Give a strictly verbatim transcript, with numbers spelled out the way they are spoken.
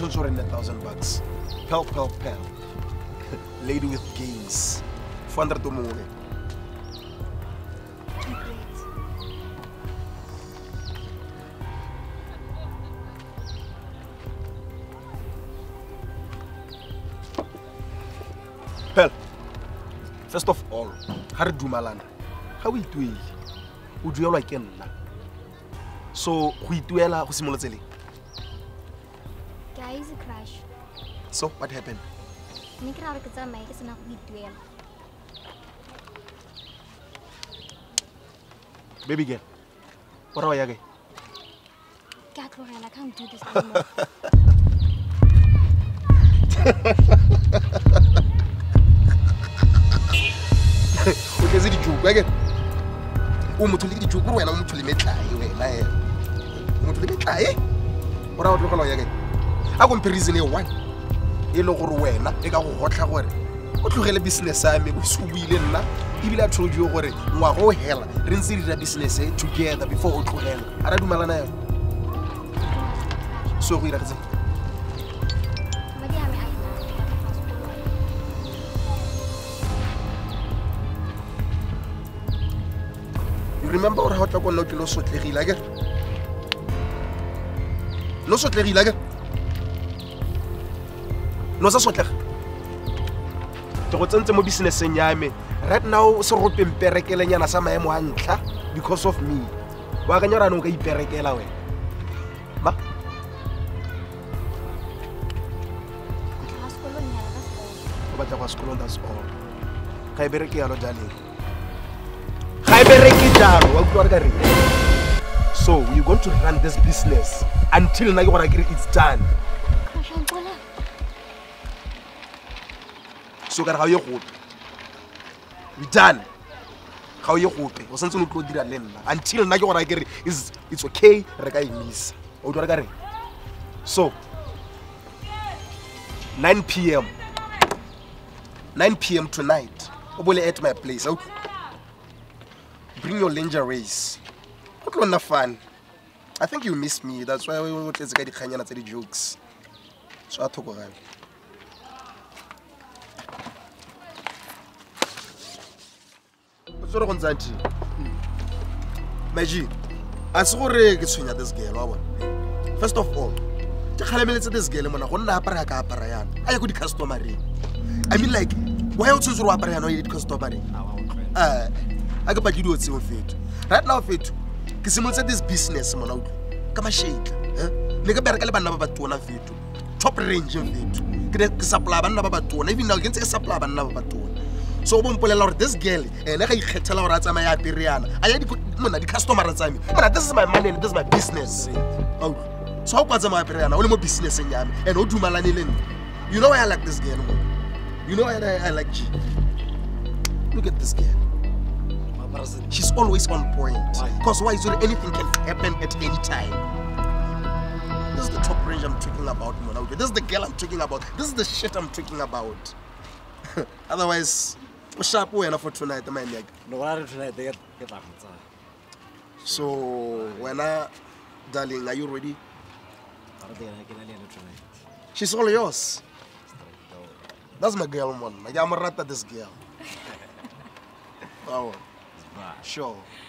Don't worry in that thousand bucks. Pell, pell, pell. Lady with games. Founder to more. Pell. First of all, how do malan? How we do it? We do it like him. So we do it like we simulate. Guy is a crash. So what happened? I think I my kids and we do it. Baby girl, what are you doing? God, Lorraine, I can't do this anymore. Okay, see the joke again. Oh, I'm totally the joke. Why am I totally mad? Why? I'm totally mad. What are you talking about again? I go and reason it one. You look over where na? You go hot like where? What you really business? I make you subile na. You will have to do where. You are go hell. Rinse the business together before you go hell. Are you mad now? So we are going to. Remember how to go to Los Otleri Lager? Los Otleri Lager? Los Otler? To return to my business in Yame. Right now, so rope in Perekelena Sama Mwanka because of me. Waganyara no gay Perekelawe. Ma? But I was called as all. Kaibereke Alodani. So we're going to run this business until now it's done. So how you hope? We're done. How you hope? Until now it's it's okay. Miss. So nine p m nine p m tonight. I'm going to at my place. Bring your lingeries. What kind of fun? I think you miss me. That's why we want to get the kind of jokes. So I took a ride. What's wrong with that? Maji, I saw you kissing this girl. First of all, the calamity of this girl, man, I want to have a parayan. I go to customary. I mean, like, why else is you a parayan? You need customary. Uh, I got you do it on fit. Right now, fit. Because you said this business, man. Come and shake. Nigga, better get a number two on a fit. Top range of it. Get a supply and number two. Even now, get a supply and number two. So, I'm pulling out this girl and I can tell her that I'm a Periana. I had the customer at time. But this is my money and this is my business. So, how about my Periana? Only my business in Yam and Odu Malanilin. You know, I like this girl. You know, I, I like G. Look at this girl. She's always on point. Because why is there anything can happen at any time? This is the top range I'm talking about, Monauke. This is the girl I'm talking about. This is the shit I'm talking about. Otherwise, sharp way enough for tonight, man. No, I don't tonight. They get up. So, when I, darling, are you ready? She's all yours. That's my girl, man. I'm a rat at this girl. Oh. Sure.